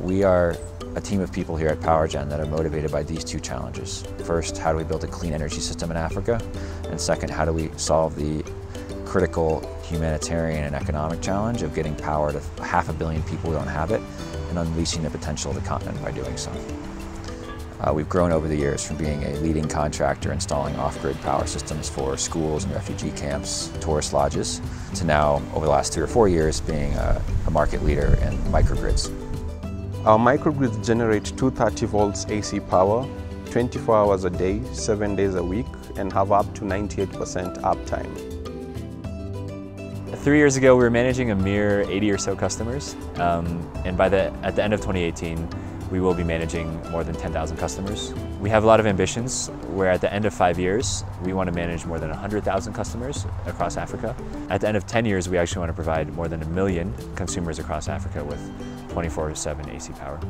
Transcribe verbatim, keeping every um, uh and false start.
We are a team of people here at PowerGen that are motivated by these two challenges. First, how do we build a clean energy system in Africa? And second, how do we solve the critical humanitarian and economic challenge of getting power to half a billion people who don't have it and unleashing the potential of the continent by doing so. Uh, we've grown over the years from being a leading contractor installing off-grid power systems for schools and refugee camps, tourist lodges, to now, over the last three or four years, being a, a market leader in microgrids. Our microgrids generate two hundred thirty volts A C power, twenty-four hours a day, seven days a week, and have up to ninety-eight percent uptime. Three years ago, we were managing a mere eighty or so customers, um, and by the, at the end of twenty eighteen, we will be managing more than ten thousand customers. We have a lot of ambitions, where at the end of five years, we want to manage more than one hundred thousand customers across Africa. At the end of ten years, we actually want to provide more than a million consumers across Africa with twenty-four seven A C power.